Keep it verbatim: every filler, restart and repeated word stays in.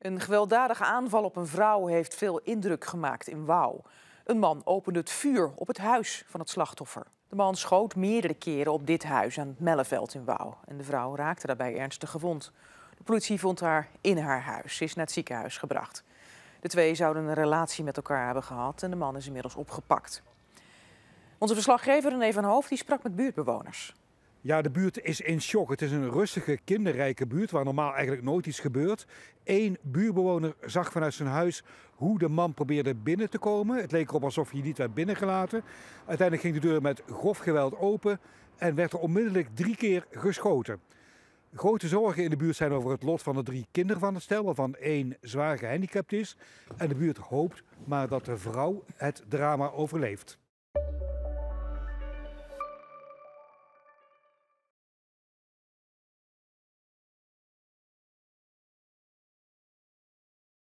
Een gewelddadige aanval op een vrouw heeft veel indruk gemaakt in Wouw. Een man opende het vuur op het huis van het slachtoffer. De man schoot meerdere keren op dit huis aan het Melleveld in Wouw. En de vrouw raakte daarbij ernstig gewond. De politie vond haar in haar huis. Ze is naar het ziekenhuis gebracht. De twee zouden een relatie met elkaar hebben gehad en de man is inmiddels opgepakt. Onze verslaggever René van Hoofd die sprak met buurtbewoners. Ja, de buurt is in shock. Het is een rustige, kinderrijke buurt waar normaal eigenlijk nooit iets gebeurt. Eén buurtbewoner zag vanuit zijn huis hoe de man probeerde binnen te komen. Het leek erop alsof hij niet werd binnengelaten. Uiteindelijk ging de deur met grof geweld open en werd er onmiddellijk drie keer geschoten. Grote zorgen in de buurt zijn over het lot van de drie kinderen van het stel, waarvan één zwaar gehandicapt is. En de buurt hoopt maar dat de vrouw het drama overleeft.